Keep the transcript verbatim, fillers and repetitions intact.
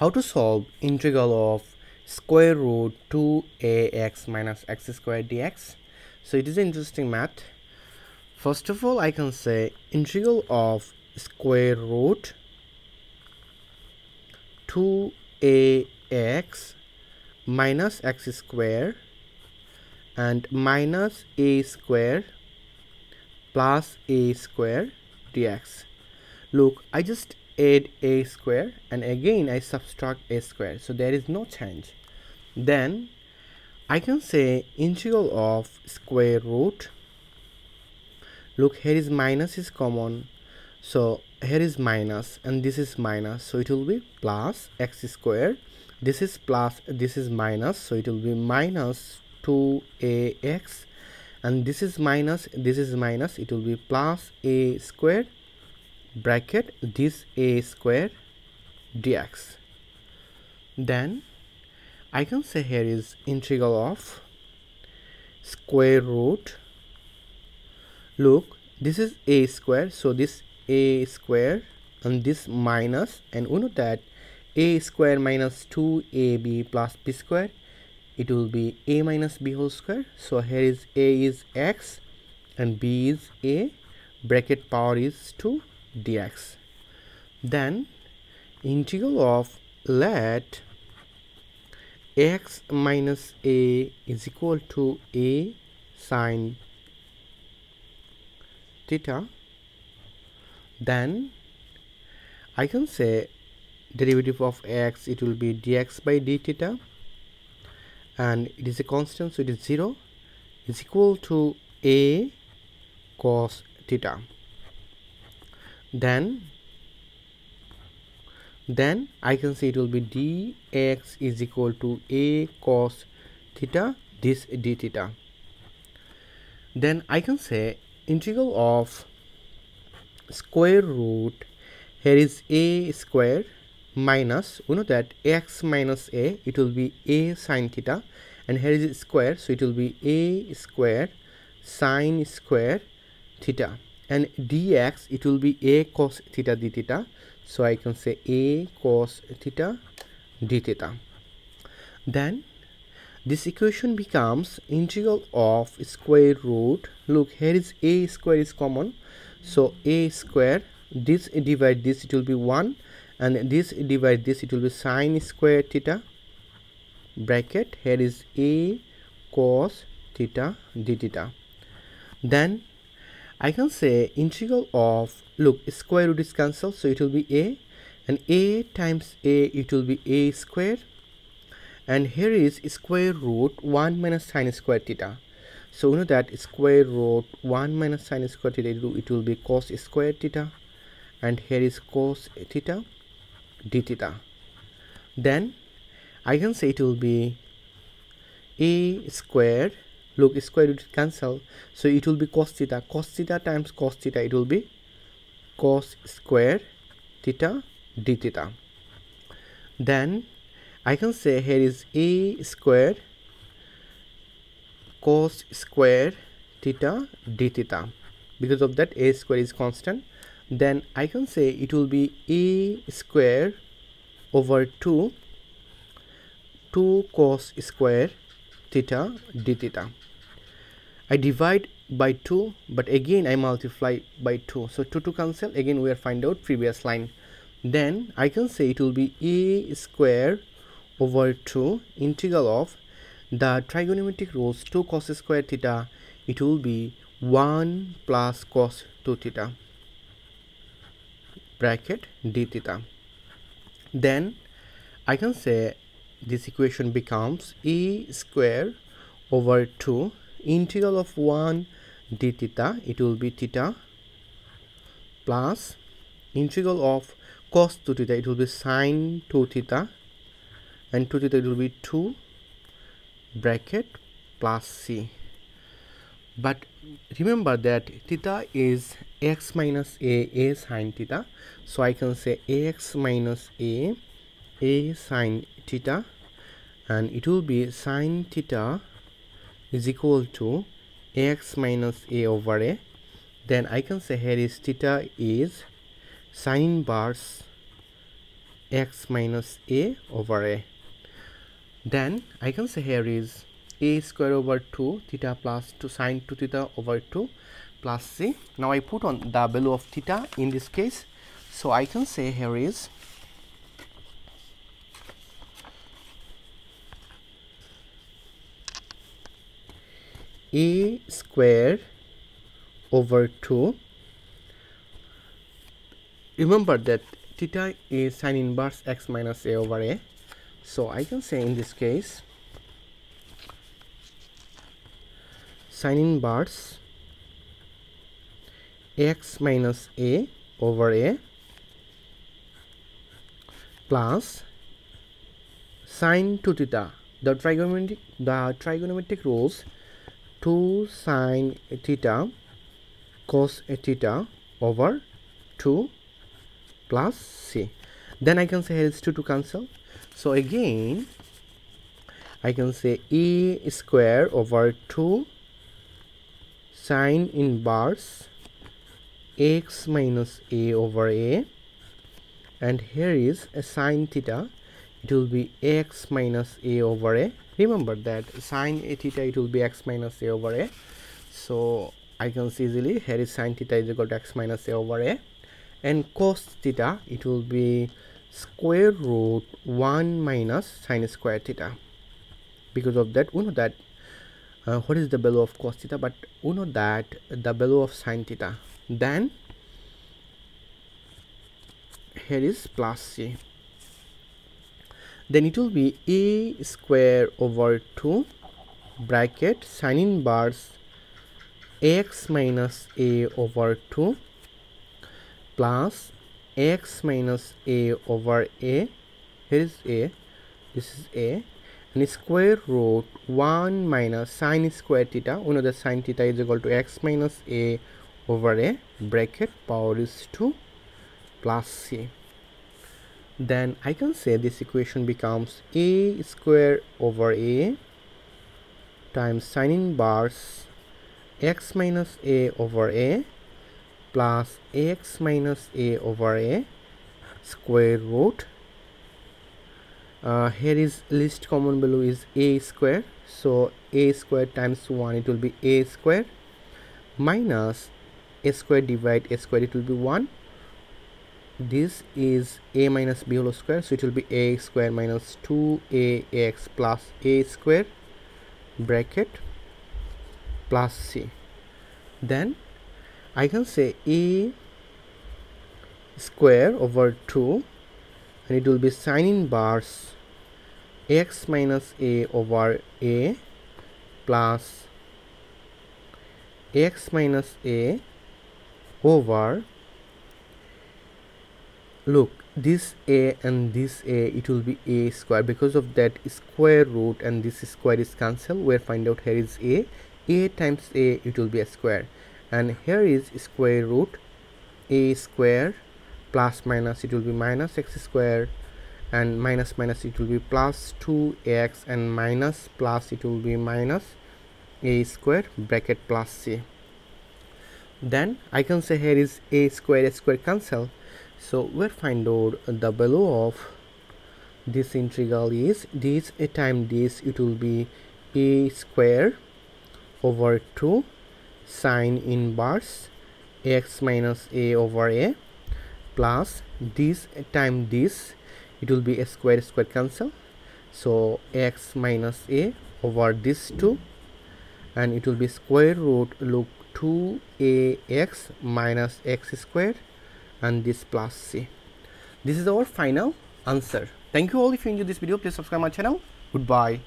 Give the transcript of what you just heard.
How to solve integral of square root two a x minus x squared dx. So it is an interesting math. First of all, I can say integral of square root two a x minus x square and minus a square plus a square dx. Look, I just add a square and again I subtract a square, so there is no change. Then I can say integral of square root. Look, here is minus is common, so here is minus and this is minus, so it will be plus x square. This is plus, this is minus, so it will be minus two a x, and this is minus, this is minus, it will be plus a square bracket this a square dx. Then I can say here is integral of square root. Look, this is a square, so this a square and this minus, and we know that a square minus two a b plus b square, it will be a minus b whole square, so here is a is x and b is a, bracket power is two dx. Then integral of let x minus a is equal to a sine theta. Then I can say derivative of x, it will be dx by d theta, and it is a constant, so it is zero, is equal to a cos theta. Then then I can say it will be dx is equal to a cos theta this d theta. Then I can say integral of square root, here is a square minus, we know that x minus a, it will be a sine theta, and here is square, so it will be a square sine square theta, and dx it will be a cos theta d theta, so I can say a cos theta d theta. Then this equation becomes integral of square root. Look, here is a square is common, so a square, this divide this, it will be one, and this divide this, it will be sine square theta, bracket here is a cos theta d theta. Then I can say integral of, look, square root is cancelled, so it will be a, and a times a, it will be a square, and here is square root one minus sine square theta, so we know that square root one minus sine square theta, it will be cos square theta, and here is cos theta d theta. Then I can say it will be a square, look, square root cancel, so it will be cos theta, cos theta times cos theta, it will be cos square theta d theta. Then I can say here is a square cos square theta d theta, because of that a square is constant. Then I can say it will be a square over two two cos square theta d theta. I divide by two, but again I multiply by two, so two to cancel, again we are find out previous line. Then I can say it will be a square over two integral of the trigonometric rules two cos square theta, it will be one plus cos two theta, bracket d theta. Then I can say this equation becomes a square over two integral of one d theta, it will be theta, plus integral of cos two theta, it will be sine two theta, and two theta, it will be two, bracket plus c. But remember that theta is x minus a, a sine theta, so I can say ax minus a, a sine theta, and it will be sine theta is equal to x minus a over a. Then I can say here is theta is sine bars x minus a over a. Then I can say here is a square over two theta plus two sine two theta over two plus c. Now I put on the value of theta in this case, so I can say here is a square over two. Remember that theta is sine inverse x minus a over a, so I can say in this case sine inverse x minus a over a plus sine two theta, the trigonometric the trigonometric rules two sine theta cos theta over two plus c. Then I can say here is two to cancel, so again I can say a square over two sine inverse x minus a over a, and here is a sine theta, it will be x minus a over a. Remember that sine a theta, it will be x minus a over a, so I can see easily here is sine theta is equal to x minus a over a, and cos theta, it will be square root one minus sine square theta. Because of that we know that uh, what is the value of cos theta, but we know that the value of sine theta. Then here is plus c. Then it will be a square over two bracket sine inverse x minus a over two plus x minus a over a, here is a, this is a, and square root one minus sine square theta. We know that sine theta is equal to x minus a over a bracket power is two plus c. Then I can say this equation becomes a square over a times sine inverse x minus a over a plus x minus a over a square root, uh, here is least common value is a square, so a square times one, it will be a square minus a square divide a square, it will be one. This is a minus b whole square, so it will be a square minus two a x plus a square bracket plus c. Then I can say a square over two, and it will be sine inverse x minus a over a plus x minus a over, look, this a and this a, it will be a square, because of that square root and this square is cancelled. We'll find out here is a, a times a, it will be a square, and here is square root a square plus minus, it will be minus x square, and minus minus, it will be plus two x, and minus plus, it will be minus a square bracket plus c. Then I can say here is a square a square cancel, so we'll find out the value of this integral is this a time this, it will be a square over two sine inverse x minus a over a plus this time this, it will be a square square cancel, so x minus a over this two, and it will be square root, look, two a x minus x square and this plus c. This is our final answer. Thank you all. If you enjoyed this video, please subscribe my channel. Goodbye.